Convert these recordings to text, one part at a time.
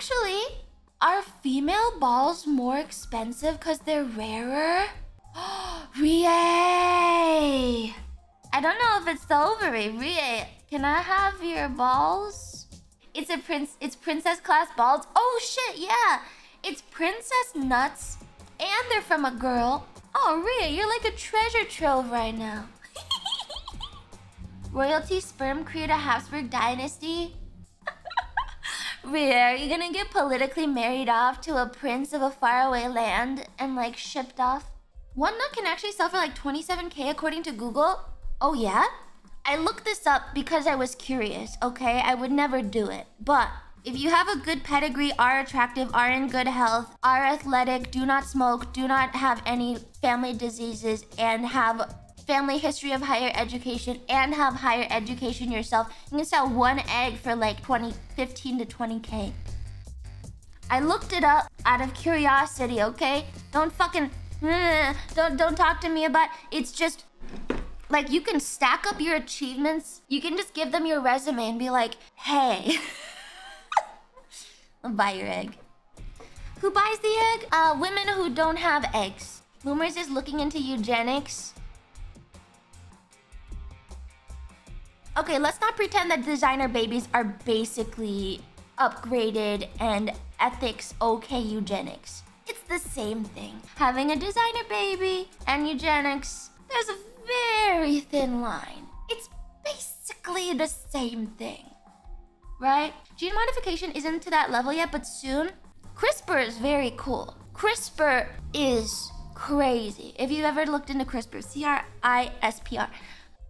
Actually, are female balls more expensive because they're rarer? Rie! I don't know if it's the ovary. Rie, can I have your balls? It's a prince. It's princess class balls. Oh shit, yeah. It's princess nuts, and they're from a girl. Oh, Rie, you're like a treasure trove right now. Royalty sperm create a Habsburg dynasty? Rie, are you gonna get politically married off to a prince of a faraway land and like shipped off? One nut can actually sell for like 27K according to Google. Oh yeah? I looked this up because I was curious, okay? I would never do it. But if you have a good pedigree, are attractive, are in good health, are athletic, do not smoke, do not have any family diseases, and have family history of higher education, and have higher education yourself, you can sell one egg for like 15 to 20K. I looked it up out of curiosity, okay? Don't fucking... Don't talk to me about it. It's just like you can stack up your achievements. You can just give them your resume and be like, hey, I'll buy your egg. Who buys the egg? Women who don't have eggs. Boomers is looking into eugenics. Okay, let's not pretend that designer babies are basically upgraded and ethics okay eugenics. It's the same thing. Having a designer baby and eugenics, there's a very thin line. It's basically the same thing, right? Gene modification isn't to that level yet, but soon. CRISPR is very cool. CRISPR is crazy. If you've ever looked into CRISPR, C-R-I-S-P-R.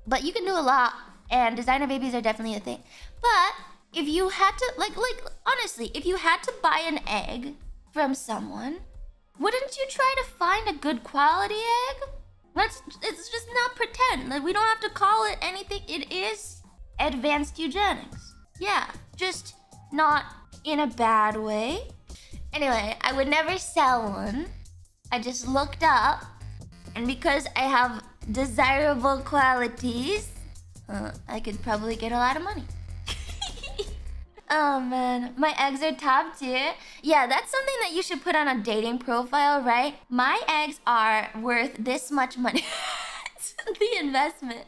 But you can do a lot, and designer babies are definitely a thing. But if you had to, like honestly, if you had to buy an egg from someone, wouldn't you try to find a good quality egg? Let's just not pretend. Like, we don't have to call it anything. It is advanced eugenics. Yeah, just not in a bad way. Anyway, I would never sell one. I just looked up, and because I have desirable qualities, I could probably get a lot of money. Oh man, my eggs are top tier. Yeah, that's something that you should put on a dating profile, right? My eggs are worth this much money. The investment.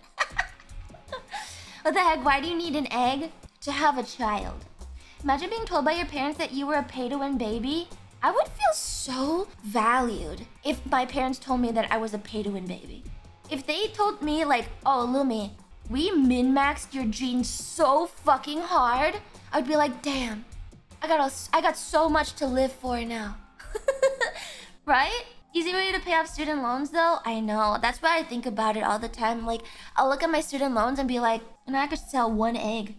What the heck, why do you need an egg? To have a child. Imagine being told by your parents that you were a pay-to-win baby. I would feel so valued if my parents told me that I was a pay-to-win baby. If they told me like, oh Lumi, we min-maxed your genes so fucking hard, I'd be like, damn, I got so much to live for now. Right? Easy way to pay off student loans though? I know, that's why I think about it all the time. Like, I'll look at my student loans and be like, and I could sell one egg.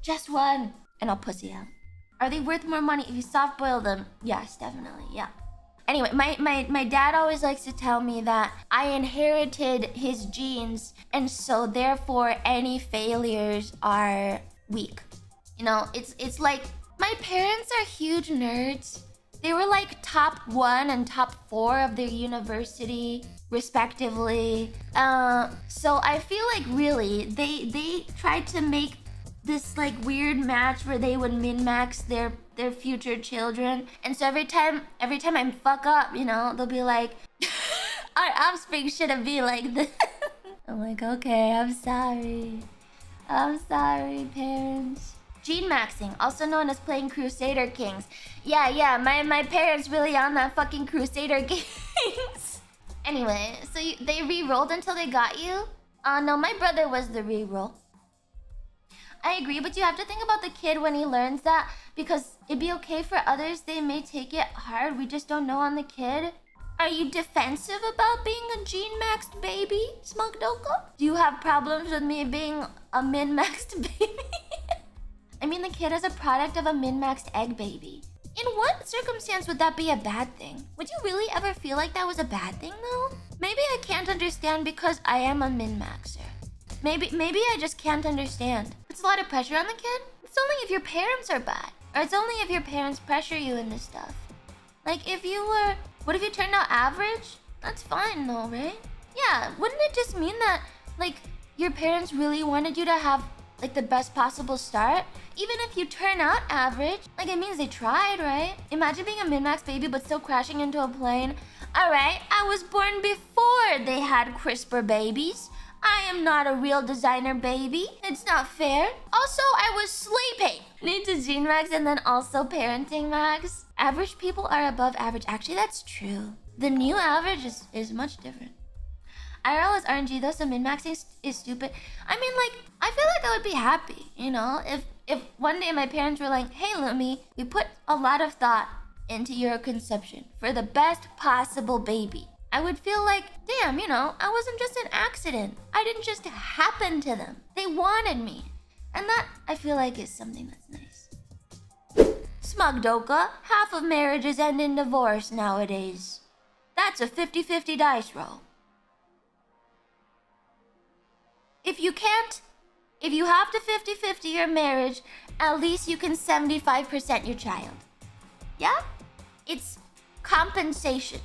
Just one. And I'll pussy out. Are they worth more money if you soft boil them? Yes, definitely, yeah. Anyway, my dad always likes to tell me that I inherited his genes, and so therefore any failures are weak. You know, it's like, my parents are huge nerds. They were like top 1 and top 4 of their university, respectively. So I feel like really, they tried to make this like weird match where they would min-max their future children. And so every time I fuck up, you know, they'll be like, our offspring shouldn't be like this. I'm like, okay, I'm sorry. I'm sorry, parents. Gene maxing, also known as playing Crusader Kings. Yeah, my parents really on that fucking Crusader Kings. Anyway, so they re-rolled until they got you? No, my brother was the re-roll. I agree, but you have to think about the kid when he learns that, because it'd be okay for others, they may take it hard, we just don't know on the kid. Are you defensive about being a gene-maxed baby, Smugdoka? Do you have problems with me being a min-maxed baby? I mean, the kid is a product of a min-maxed egg baby. In what circumstance would that be a bad thing? Would you really ever feel like that was a bad thing, though? Maybe I can't understand because I am a min-maxer. Maybe I just can't understand. It's a lot of pressure on the kid. It's only if your parents are bad. Or it's only if your parents pressure you in this stuff. Like, if you were... What if you turned out average? That's fine, though, right? Yeah, wouldn't it just mean that, like, your parents really wanted you to have like the best possible start. Even if you turn out average, like, it means they tried, right? Imagine being a min-max baby but still crashing into a plane. Alright, I was born before they had CRISPR babies. I am not a real designer baby. It's not fair. Also, I was sleeping. Need to gene max and then also parenting max. Average people are above average. Actually, that's true. The new average is much different. IRL is RNG though, so min-maxing is stupid. I mean, like, I feel like I would be happy, you know? If one day my parents were like, hey, Lumi, we put a lot of thought into your conception for the best possible baby. I would feel like, damn, you know, I wasn't just an accident. I didn't just happen to them. They wanted me. And that, I feel like, is something that's nice. Smugdoka, half of marriages end in divorce nowadays. That's a 50-50 dice roll. If you have to 50-50 your marriage, at least you can 75% your child. Yeah? It's compensation.